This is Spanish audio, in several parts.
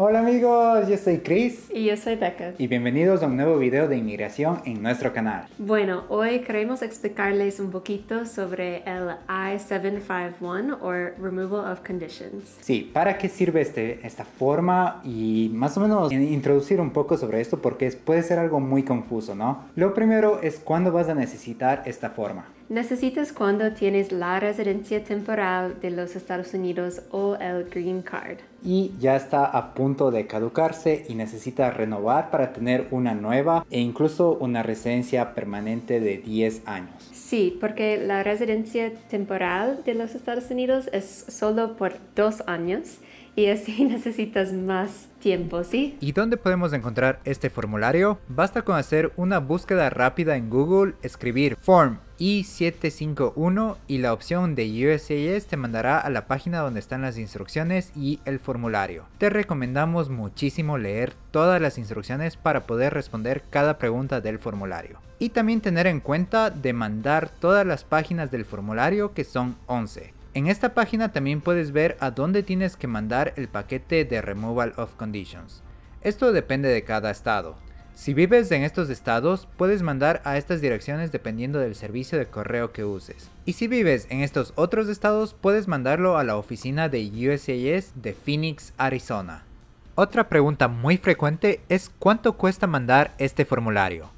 Hola amigos, yo soy Chris. Y yo soy Becca. Y bienvenidos a un nuevo video de inmigración en nuestro canal. Bueno, hoy queremos explicarles un poquito sobre el I-751 o Removal of Conditions. Sí, ¿para qué sirve esta forma? Y más o menos introducir un poco sobre esto porque puede ser algo muy confuso, ¿no? Lo primero es cuándo vas a necesitar esta forma. Necesitas cuando tienes la residencia temporal de los Estados Unidos o el Green Card. Y ya está a punto de caducarse y necesita renovar para tener una nueva e incluso una residencia permanente de 10 años. Sí, porque la residencia temporal de los Estados Unidos es solo por 2 años. Y así necesitas más tiempo, ¿sí? ¿Y dónde podemos encontrar este formulario? Basta con hacer una búsqueda rápida en Google, escribir Form I-751 y la opción de USCIS te mandará a la página donde están las instrucciones y el formulario. Te recomendamos muchísimo leer todas las instrucciones para poder responder cada pregunta del formulario. Y también tener en cuenta de mandar todas las páginas del formulario, que son 11. En esta página también puedes ver a dónde tienes que mandar el paquete de Removal of Conditions. Esto depende de cada estado. Si vives en estos estados, puedes mandar a estas direcciones dependiendo del servicio de correo que uses. Y si vives en estos otros estados, puedes mandarlo a la oficina de USCIS de Phoenix, Arizona. Otra pregunta muy frecuente es ¿cuánto cuesta mandar este formulario?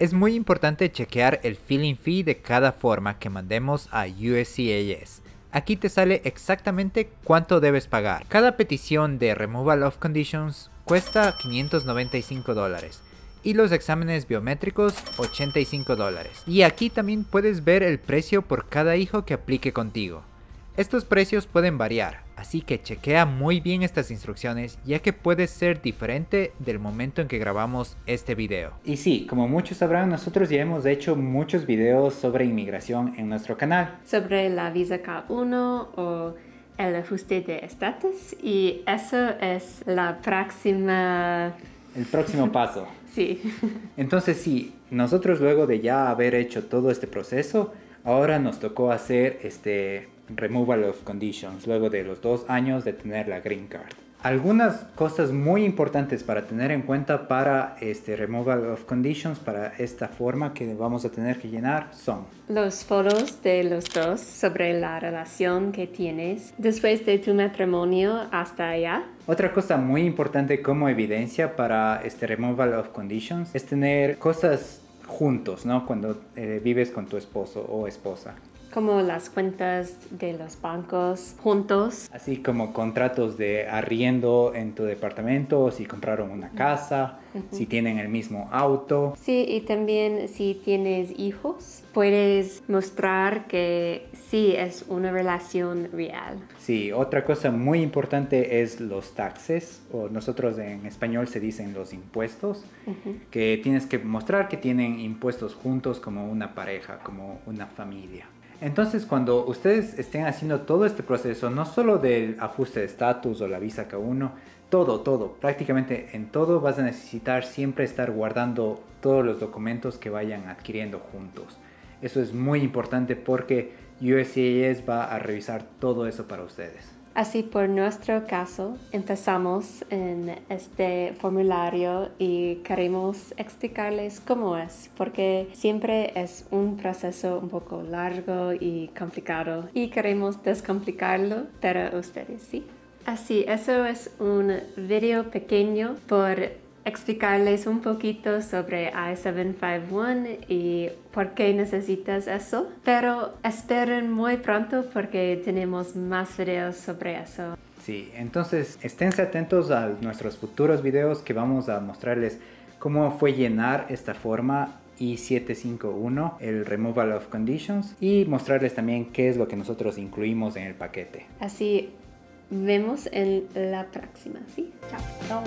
Es muy importante chequear el filing fee de cada forma que mandemos a USCIS. Aquí te sale exactamente cuánto debes pagar. Cada petición de Removal of Conditions cuesta $595 y los exámenes biométricos $85. Y aquí también puedes ver el precio por cada hijo que aplique contigo. Estos precios pueden variar, así que chequea muy bien estas instrucciones ya que puede ser diferente del momento en que grabamos este video. Y sí, como muchos sabrán, nosotros ya hemos hecho muchos videos sobre inmigración en nuestro canal. Sobre la visa K1 o el ajuste de estatus, y eso es el próximo paso. Sí. Entonces sí, nosotros luego de ya haber hecho todo este proceso, ahora nos tocó hacer este Removal of Conditions luego de los 2 años de tener la Green Card. Algunas cosas muy importantes para tener en cuenta para este Removal of Conditions, para esta forma que vamos a tener que llenar, son los foros de los dos sobre la relación que tienes después de tu matrimonio hasta allá. Otra cosa muy importante como evidencia para este Removal of Conditions es tener cosas juntos, ¿no? Cuando vives con tu esposo o esposa, como las cuentas de los bancos juntos, así como contratos de arriendo en tu departamento, si compraron una casa, si tienen el mismo auto. Sí, y también si tienes hijos, puedes mostrar que sí es una relación real. Sí, otra cosa muy importante es los taxes, o nosotros en español se dicen los impuestos, que tienes que mostrar que tienen impuestos juntos como una pareja, como una familia. Entonces, cuando ustedes estén haciendo todo este proceso, no solo del ajuste de estatus o la visa K1, todo, prácticamente en todo vas a necesitar siempre estar guardando todos los documentos que vayan adquiriendo juntos. Eso es muy importante porque USCIS va a revisar todo eso para ustedes. Así, por nuestro caso, empezamos en este formulario y queremos explicarles cómo es, porque siempre es un proceso un poco largo y complicado y queremos descomplicarlo para ustedes, ¿sí? Así, eso es un video pequeño por explicarles un poquito sobre I-751 y por qué necesitas eso, pero esperen muy pronto porque tenemos más videos sobre eso. Sí, entonces esténse atentos a nuestros futuros videos que vamos a mostrarles cómo fue llenar esta forma I-751, el Removal of Conditions, y mostrarles también qué es lo que nosotros incluimos en el paquete. Así, vemos en la próxima, ¿sí? Chao.